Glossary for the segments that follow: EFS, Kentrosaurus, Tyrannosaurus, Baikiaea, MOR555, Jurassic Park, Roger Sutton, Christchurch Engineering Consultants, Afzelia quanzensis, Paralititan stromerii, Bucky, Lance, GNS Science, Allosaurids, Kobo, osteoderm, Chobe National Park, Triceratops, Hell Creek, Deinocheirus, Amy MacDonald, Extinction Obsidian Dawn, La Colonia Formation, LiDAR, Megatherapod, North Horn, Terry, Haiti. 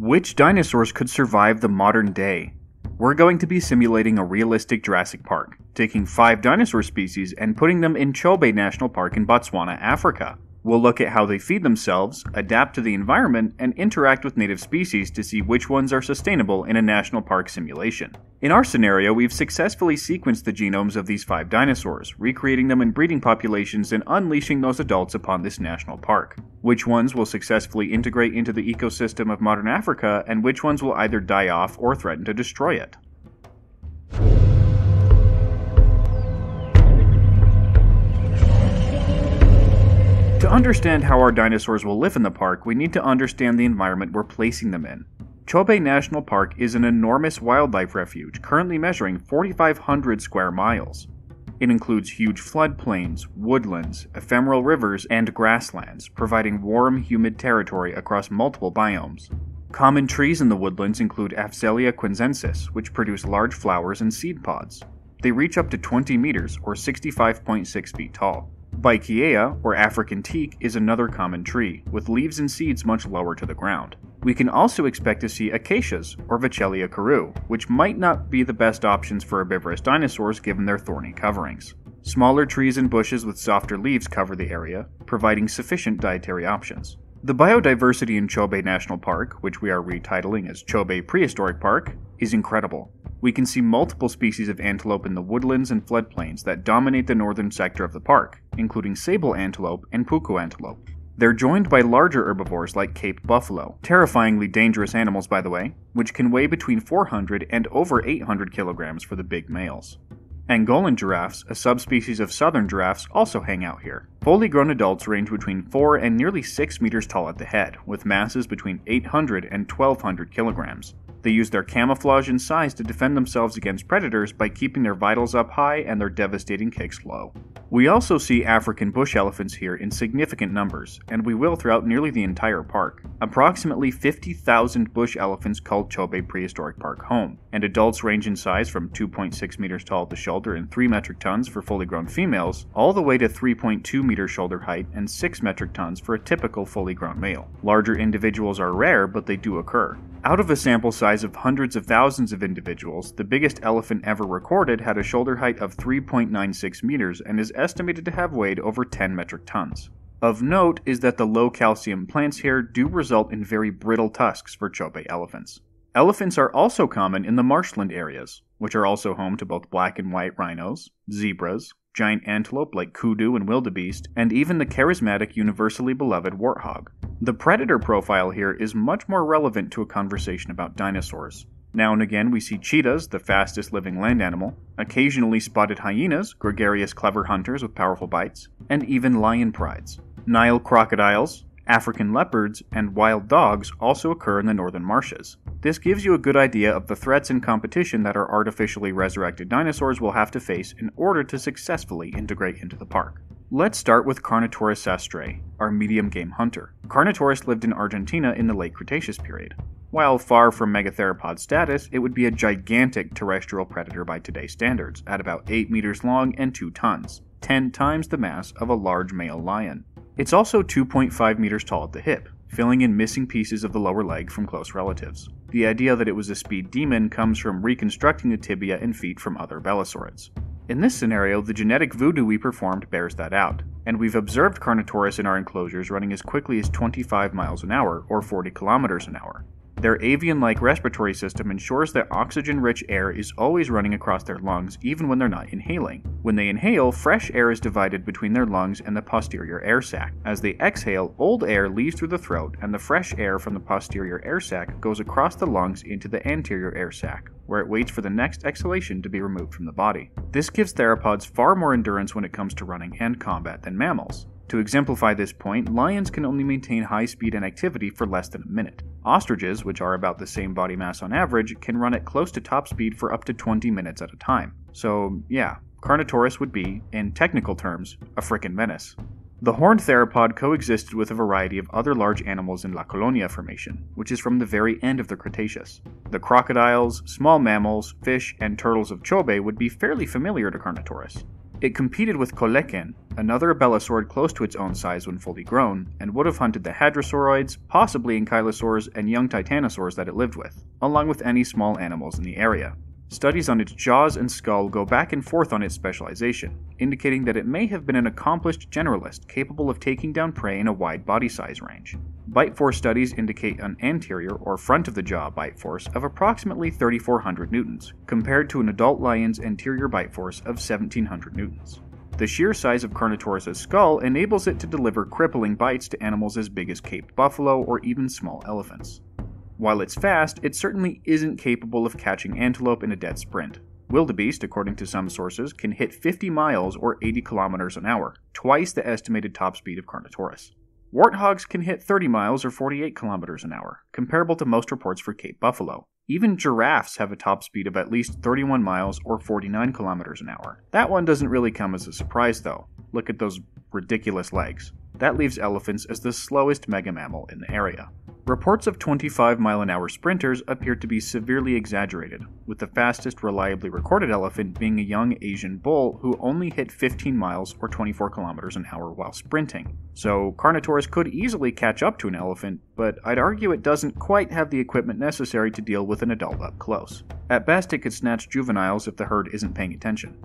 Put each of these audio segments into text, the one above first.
Which dinosaurs could survive the modern day? We're going to be simulating a realistic Jurassic Park, taking 5 dinosaur species and putting them in Chobe National Park in Botswana, Africa. We'll look at how they feed themselves, adapt to the environment, and interact with native species to see which ones are sustainable in a national park simulation. In our scenario, we've successfully sequenced the genomes of these 5 dinosaurs, recreating them in breeding populations and unleashing those adults upon this national park. Which ones will successfully integrate into the ecosystem of modern Africa, and which ones will either die off or threaten to destroy it? To understand how our dinosaurs will live in the park, we need to understand the environment we're placing them in. Chobe National Park is an enormous wildlife refuge, currently measuring 4,500 square miles. It includes huge floodplains, woodlands, ephemeral rivers, and grasslands, providing warm, humid territory across multiple biomes. Common trees in the woodlands include Afzelia quanzensis, which produce large flowers and seed pods. They reach up to 20 meters, or 65.6 feet tall. Baikiaea, or African teak, is another common tree, with leaves and seeds much lower to the ground. We can also expect to see acacias, or Vachellia karoo, which might not be the best options for herbivorous dinosaurs given their thorny coverings. Smaller trees and bushes with softer leaves cover the area, providing sufficient dietary options. The biodiversity in Chobe National Park, which we are retitling as Chobe Prehistoric Park, is incredible. We can see multiple species of antelope in the woodlands and floodplains that dominate the northern sector of the park, including sable antelope and puku antelope. They're joined by larger herbivores like Cape buffalo, terrifyingly dangerous animals by the way, which can weigh between 400 and over 800 kilograms for the big males. Angolan giraffes, a subspecies of southern giraffes, also hang out here. Fully grown adults range between 4 and nearly 6 meters tall at the head, with masses between 800 and 1200 kilograms. They use their camouflage and size to defend themselves against predators by keeping their vitals up high and their devastating kicks low. We also see African bush elephants here in significant numbers, and we will throughout nearly the entire park. Approximately 50,000 bush elephants call Chobe Prehistoric Park home, and adults range in size from 2.6 meters tall at the shoulder and 3 metric tons for fully grown females, all the way to 3.2 meter shoulder height and 6 metric tons for a typical fully grown male. Larger individuals are rare, but they do occur. Out of a sample size of hundreds of thousands of individuals, the biggest elephant ever recorded had a shoulder height of 3.96 meters and is estimated to have weighed over 10 metric tons. Of note is that the low calcium plants here do result in very brittle tusks for Chobe elephants. Elephants are also common in the marshland areas, which are also home to both black and white rhinos, zebras, giant antelope like kudu and wildebeest, and even the charismatic, universally beloved warthog. The predator profile here is much more relevant to a conversation about dinosaurs. Now and again we see cheetahs, the fastest living land animal, occasionally spotted hyenas, gregarious clever hunters with powerful bites, and even lion prides. Nile crocodiles, African leopards, and wild dogs also occur in the northern marshes. This gives you a good idea of the threats and competition that our artificially resurrected dinosaurs will have to face in order to successfully integrate into the park. Let's start with Carnotaurus sastrei, our medium game hunter. Carnotaurus lived in Argentina in the late Cretaceous period. While far from megatheropod status, it would be a gigantic terrestrial predator by today's standards, at about 8 meters long and 2 tons, 10 times the mass of a large male lion. It's also 2.5 meters tall at the hip, filling in missing pieces of the lower leg from close relatives. The idea that it was a speed demon comes from reconstructing the tibia and feet from other belosaurids. In this scenario, the genetic voodoo we performed bears that out, and we've observed Carnotaurus in our enclosures running as quickly as 25 miles an hour, or 40 kilometers an hour. Their avian-like respiratory system ensures that oxygen-rich air is always running across their lungs even when they're not inhaling. When they inhale, fresh air is divided between their lungs and the posterior air sac. As they exhale, old air leaves through the throat and the fresh air from the posterior air sac goes across the lungs into the anterior air sac, where it waits for the next exhalation to be removed from the body. This gives theropods far more endurance when it comes to running and combat than mammals. To exemplify this point, lions can only maintain high speed and activity for less than a minute. Ostriches, which are about the same body mass on average, can run at close to top speed for up to 20 minutes at a time. So yeah, Carnotaurus would be, in technical terms, a frickin' menace. The horned theropod coexisted with a variety of other large animals in La Colonia Formation, which is from the very end of the Cretaceous. The crocodiles, small mammals, fish, and turtles of Chobe would be fairly familiar to Carnotaurus. It competed with Coleken, another abelisaurid close to its own size when fully grown, and would have hunted the hadrosauroids, possibly ankylosaurs, and young titanosaurs that it lived with, along with any small animals in the area. Studies on its jaws and skull go back and forth on its specialization, indicating that it may have been an accomplished generalist capable of taking down prey in a wide body size range. Bite force studies indicate an anterior or front of the jaw bite force of approximately 3,400 newtons, compared to an adult lion's anterior bite force of 1,700 newtons. The sheer size of Carnotaurus' skull enables it to deliver crippling bites to animals as big as Cape buffalo or even small elephants. While it's fast, it certainly isn't capable of catching antelope in a dead sprint. Wildebeest, according to some sources, can hit 50 miles or 80 kilometers an hour, twice the estimated top speed of Carnotaurus. Warthogs can hit 30 miles or 48 kilometers an hour, comparable to most reports for Cape buffalo. Even giraffes have a top speed of at least 31 miles or 49 kilometers an hour. That one doesn't really come as a surprise though. Look at those ridiculous legs. That leaves elephants as the slowest mega mammal in the area. Reports of 25-mile-an-hour sprinters appear to be severely exaggerated, with the fastest reliably recorded elephant being a young Asian bull who only hit 15 miles or 24 kilometers an hour while sprinting. So Carnotaurus could easily catch up to an elephant, but I'd argue it doesn't quite have the equipment necessary to deal with an adult up close. At best, it could snatch juveniles if the herd isn't paying attention.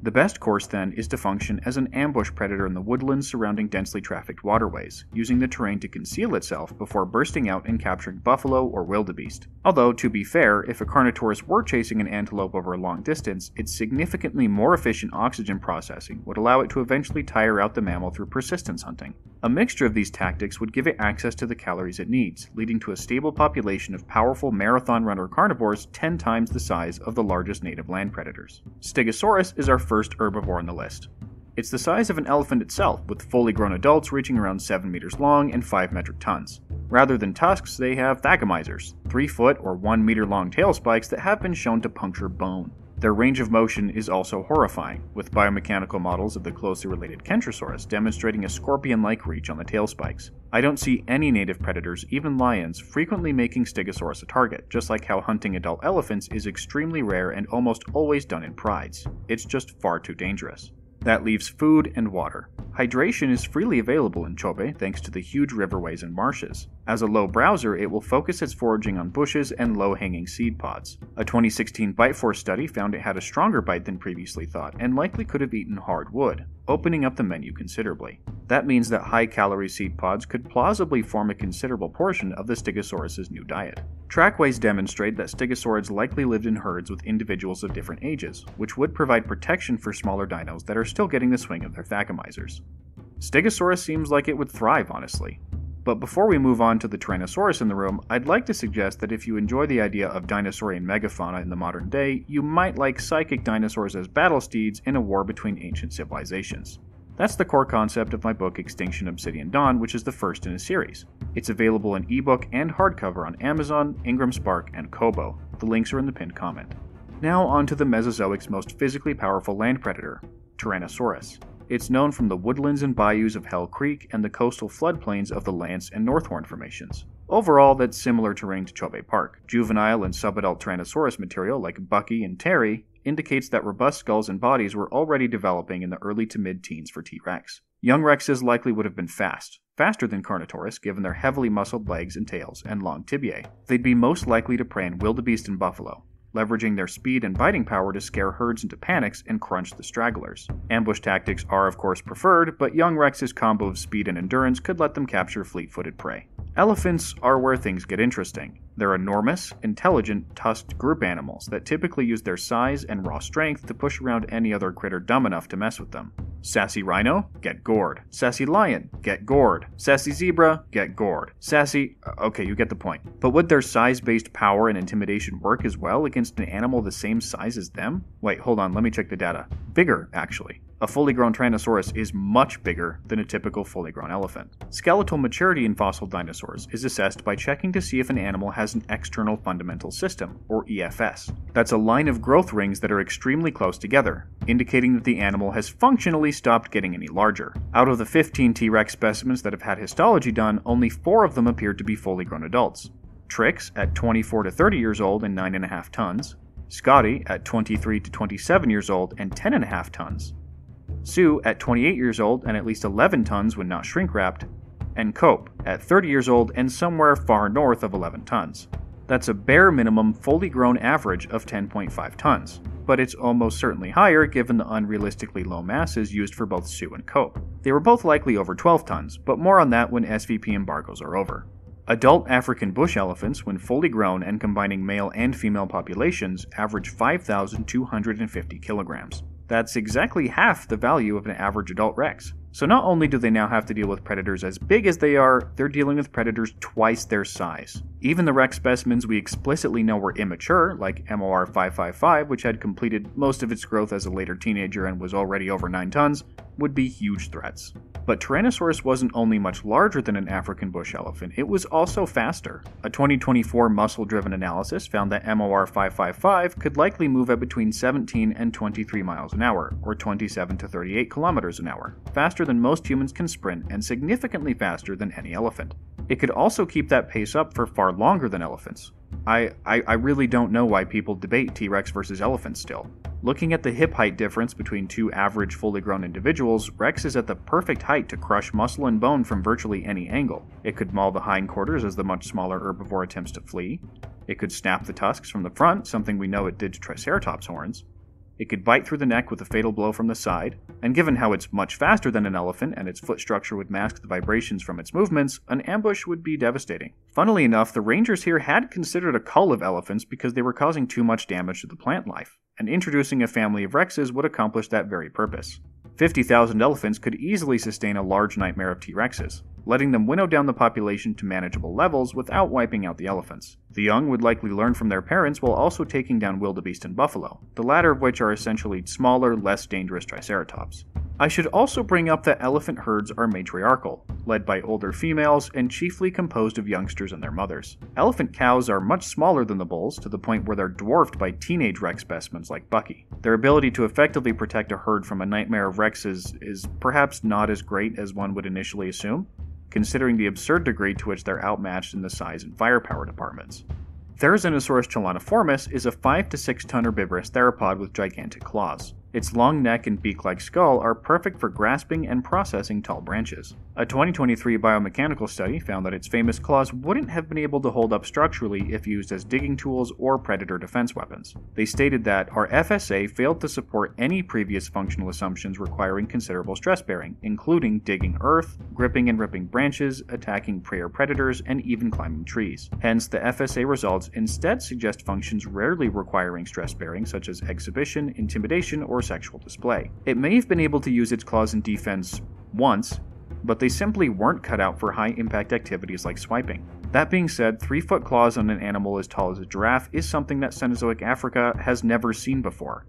The best course, then, is to function as an ambush predator in the woodlands surrounding densely trafficked waterways, using the terrain to conceal itself before bursting out and capturing buffalo or wildebeest. Although, to be fair, if a Carnotaurus were chasing an antelope over a long distance, its significantly more efficient oxygen processing would allow it to eventually tire out the mammal through persistence hunting. A mixture of these tactics would give it access to the calories it needs, leading to a stable population of powerful marathon runner carnivores 10 times the size of the largest native land predators. Stegosaurus is our first herbivore on the list. It's the size of an elephant itself, with fully grown adults reaching around 7 meters long and 5 metric tons. Rather than tusks, they have thagomizers, 3-foot or 1 meter long tail spikes that have been shown to puncture bone. Their range of motion is also horrifying, with biomechanical models of the closely related Kentrosaurus demonstrating a scorpion-like reach on the tail spikes. I don't see any native predators, even lions, frequently making Stegosaurus a target, just like how hunting adult elephants is extremely rare and almost always done in prides. It's just far too dangerous. That leaves food and water. Hydration is freely available in Chobe thanks to the huge riverways and marshes. As a low browser, it will focus its foraging on bushes and low-hanging seed pods. A 2016 bite force study found it had a stronger bite than previously thought and likely could have eaten hard wood, opening up the menu considerably. That means that high-calorie seed pods could plausibly form a considerable portion of the Stegosaurus's new diet. Trackways demonstrate that Stegosaurids likely lived in herds with individuals of different ages, which would provide protection for smaller dinos that are still getting the swing of their thagomizers. Stegosaurus seems like it would thrive, honestly. But before we move on to the Tyrannosaurus in the room, I'd like to suggest that if you enjoy the idea of dinosaurian megafauna in the modern day, you might like psychic dinosaurs as battle steeds in a war between ancient civilizations. That's the core concept of my book Extinction Obsidian Dawn, which is the first in a series. It's available in ebook and hardcover on Amazon, Ingram Spark, and Kobo. The links are in the pinned comment. Now on to the Mesozoic's most physically powerful land predator, Tyrannosaurus. It's known from the woodlands and bayous of Hell Creek and the coastal floodplains of the Lance and North Horn formations. Overall, that's similar terrain to Chobe Park. Juvenile and subadult Tyrannosaurus material like Bucky and Terry indicates that robust skulls and bodies were already developing in the early to mid-teens for T-Rex. Young rexes likely would have been fast, faster than Carnotaurus given their heavily muscled legs and tails and long tibiae. They'd be most likely to prey on wildebeest and buffalo, leveraging their speed and biting power to scare herds into panics and crunch the stragglers. Ambush tactics are of course preferred, but young Rex's combo of speed and endurance could let them capture fleet-footed prey. Elephants are where things get interesting. They're enormous, intelligent, tusked group animals that typically use their size and raw strength to push around any other critter dumb enough to mess with them. Sassy rhino? Get gored. Sassy lion? Get gored. Sassy zebra? Get gored. Sassy... okay, you get the point. But would their size-based power and intimidation work as well against an animal the same size as them? Wait, hold on, let me check the data. Bigger, actually. A fully grown Tyrannosaurus is much bigger than a typical fully grown elephant. Skeletal maturity in fossil dinosaurs is assessed by checking to see if an animal has an external fundamental system, or EFS. That's a line of growth rings that are extremely close together, indicating that the animal has functionally stopped getting any larger. Out of the 15 T-Rex specimens that have had histology done, only 4 of them appeared to be fully grown adults. Trix at 24 to 30 years old and 9.5 tons, Scotty at 23 to 27 years old and 10.5 tons, Sue at 28 years old and at least 11 tons when not shrink-wrapped, and Cope at 30 years old and somewhere far north of 11 tons. That's a bare minimum fully grown average of 10.5 tons, but it's almost certainly higher given the unrealistically low masses used for both Sue and Cope. They were both likely over 12 tons, but more on that when SVP embargoes are over. Adult African bush elephants, when fully grown and combining male and female populations, average 5,250 kilograms. That's exactly half the value of an average adult rex. So not only do they now have to deal with predators as big as they are, they're dealing with predators twice their size. Even the rex specimens we explicitly know were immature, like MOR555, which had completed most of its growth as a later teenager and was already over 9 tons, would be huge threats. But Tyrannosaurus wasn't only much larger than an African bush elephant, it was also faster. A 2024 muscle-driven analysis found that MOR555 could likely move at between 17 and 23 miles an hour, or 27 to 38 kilometers an hour, faster than most humans can sprint and significantly faster than any elephant. It could also keep that pace up for far longer than elephants. I really don't know why people debate T-Rex versus elephants still. Looking at the hip height difference between two average fully grown individuals, Rex is at the perfect height to crush muscle and bone from virtually any angle. It could maul the hindquarters as the much smaller herbivore attempts to flee. It could snap the tusks from the front, something we know it did to Triceratops horns. It could bite through the neck with a fatal blow from the side, and given how it's much faster than an elephant and its foot structure would mask the vibrations from its movements, an ambush would be devastating. Funnily enough, the rangers here had considered a cull of elephants because they were causing too much damage to the plant life, and introducing a family of rexes would accomplish that very purpose. 50,000 elephants could easily sustain a large nightmare of T-Rexes, letting them winnow down the population to manageable levels without wiping out the elephants. The young would likely learn from their parents while also taking down wildebeest and buffalo, the latter of which are essentially smaller, less dangerous Triceratops. I should also bring up that elephant herds are matriarchal, led by older females and chiefly composed of youngsters and their mothers. Elephant cows are much smaller than the bulls, to the point where they're dwarfed by teenage rex specimens like Bucky. Their ability to effectively protect a herd from a nightmare of rexes is perhaps not as great as one would initially assume, considering the absurd degree to which they're outmatched in the size and firepower departments. Therizinosaurus cheloniformis is a 5 to 6 ton herbivorous theropod with gigantic claws. Its long neck and beak-like skull are perfect for grasping and processing tall branches. A 2023 biomechanical study found that its famous claws wouldn't have been able to hold up structurally if used as digging tools or predator defense weapons. They stated that our FSA failed to support any previous functional assumptions requiring considerable stress bearing, including digging earth, gripping and ripping branches, attacking prey or predators, and even climbing trees. Hence, the FSA results instead suggest functions rarely requiring stress bearing, such as exhibition, intimidation, or sexual display. It may have been able to use its claws in defense once, but they simply weren't cut out for high-impact activities like swiping. That being said, 3-foot claws on an animal as tall as a giraffe is something that Cenozoic Africa has never seen before,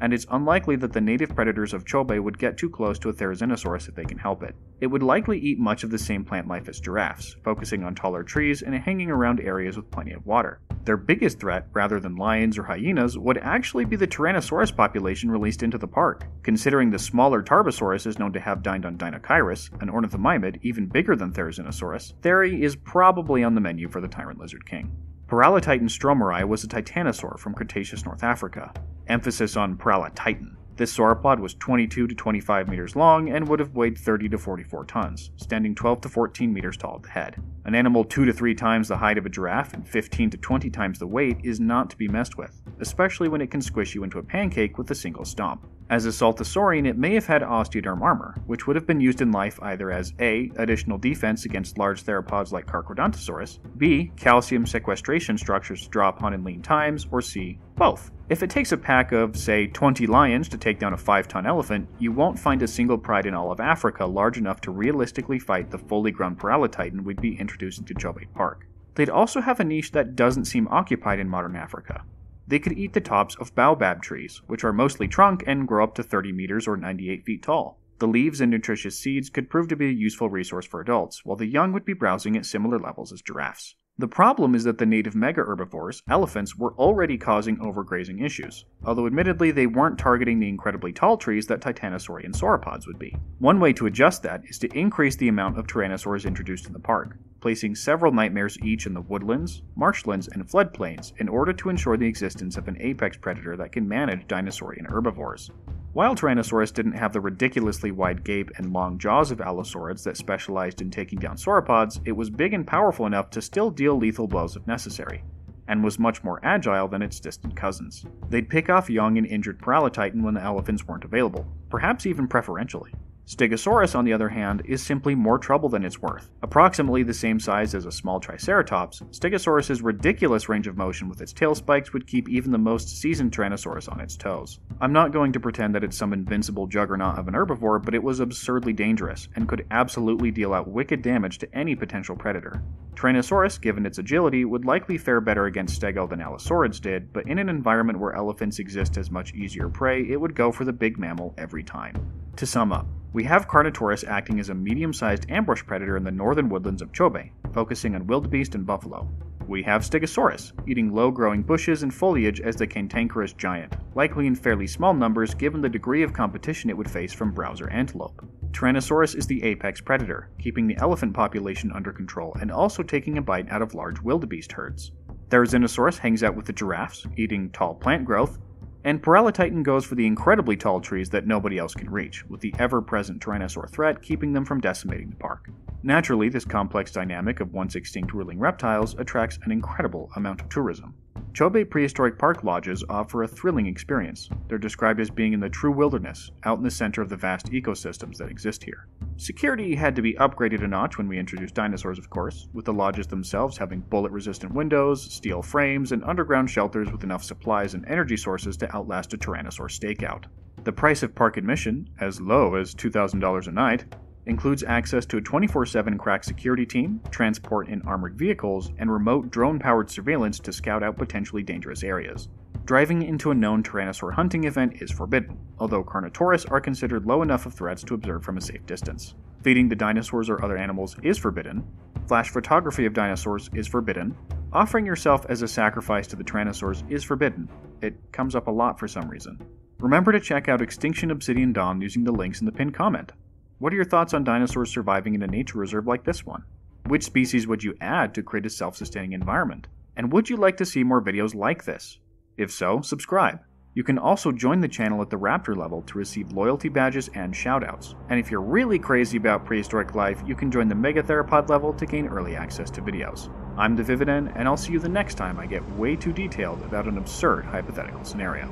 and it's unlikely that the native predators of Chobe would get too close to a Therizinosaurus if they can help it. It would likely eat much of the same plant life as giraffes, focusing on taller trees and hanging around areas with plenty of water. Their biggest threat, rather than lions or hyenas, would actually be the Tyrannosaurus population released into the park, considering the smaller Tarbosaurus is known to have dined on Deinocheirus, an ornithomimid even bigger than Therizinosaurus. Theory is probably on the menu for the Tyrant Lizard King. Paralititan stromerii was a titanosaur from Cretaceous North Africa. Emphasis on Paralititan. This sauropod was 22 to 25 meters long and would have weighed 30 to 44 tons, standing 12 to 14 meters tall at the head. An animal 2 to 3 times the height of a giraffe and 15 to 20 times the weight is not to be messed with, especially when it can squish you into a pancake with a single stomp. As a saltosaurian, it may have had osteoderm armor, which would have been used in life either as a. Additional defense against large theropods like Carcharodontosaurus, b. calcium sequestration structures to draw upon in lean times, or c. both. If it takes a pack of, say, 20 lions to take down a 5-ton elephant, you won't find a single pride in all of Africa large enough to realistically fight the fully grown Paralititan we'd be introduced into Chobe Park. They'd also have a niche that doesn't seem occupied in modern Africa. They could eat the tops of baobab trees, which are mostly trunk and grow up to 30 meters or 98 feet tall. The leaves and nutritious seeds could prove to be a useful resource for adults, while the young would be browsing at similar levels as giraffes. The problem is that the native mega-herbivores, elephants, were already causing overgrazing issues, although admittedly they weren't targeting the incredibly tall trees that titanosaurian sauropods would be. One way to adjust that is to increase the amount of tyrannosaurs introduced in the park, placing several nightmares each in the woodlands, marshlands, and floodplains in order to ensure the existence of an apex predator that can manage dinosaurian herbivores. While Tyrannosaurus didn't have the ridiculously wide gape and long jaws of Allosaurids that specialized in taking down sauropods, it was big and powerful enough to still deal lethal blows if necessary, and was much more agile than its distant cousins. They'd pick off young and injured Paralititan when the elephants weren't available, perhaps even preferentially. Stegosaurus, on the other hand, is simply more trouble than it's worth. Approximately the same size as a small Triceratops, Stegosaurus's ridiculous range of motion with its tail spikes would keep even the most seasoned Tyrannosaurus on its toes. I'm not going to pretend that it's some invincible juggernaut of an herbivore, but it was absurdly dangerous, and could absolutely deal out wicked damage to any potential predator. Tyrannosaurus, given its agility, would likely fare better against Stego than Allosaurids did, but in an environment where elephants exist as much easier prey, it would go for the big mammal every time. To sum up, we have Carnotaurus acting as a medium-sized ambush predator in the northern woodlands of Chobe, focusing on wildebeest and buffalo. We have Stegosaurus, eating low-growing bushes and foliage as the cantankerous giant, likely in fairly small numbers given the degree of competition it would face from browser antelope. Tyrannosaurus is the apex predator, keeping the elephant population under control and also taking a bite out of large wildebeest herds. Therizinosaurus hangs out with the giraffes, eating tall plant growth, and Paralititan goes for the incredibly tall trees that nobody else can reach, with the ever-present Tyrannosaur threat keeping them from decimating the park. Naturally, this complex dynamic of once extinct ruling reptiles attracts an incredible amount of tourism. Chobe Prehistoric Park lodges offer a thrilling experience. They're described as being in the true wilderness, out in the center of the vast ecosystems that exist here. Security had to be upgraded a notch when we introduced dinosaurs, of course, with the lodges themselves having bullet-resistant windows, steel frames, and underground shelters with enough supplies and energy sources to outlast a Tyrannosaur stakeout. The price of park admission, as low as $2,000 a night, includes access to a 24/7 crack security team, transport in armored vehicles, and remote drone-powered surveillance to scout out potentially dangerous areas. Driving into a known Tyrannosaur hunting event is forbidden, although Carnotaurus are considered low enough of threats to observe from a safe distance. Feeding the dinosaurs or other animals is forbidden, flash photography of dinosaurs is forbidden, offering yourself as a sacrifice to the Tyrannosaurs is forbidden. It comes up a lot for some reason. Remember to check out Extinction Obsidian Dawn using the links in the pinned comment. What are your thoughts on dinosaurs surviving in a nature reserve like this one? Which species would you add to create a self-sustaining environment? And would you like to see more videos like this? If so, subscribe. You can also join the channel at the Raptor level to receive loyalty badges and shoutouts. And if you're really crazy about prehistoric life, you can join the Megatherapod level to gain early access to videos. I'm the Vividen, and I'll see you the next time I get way too detailed about an absurd hypothetical scenario.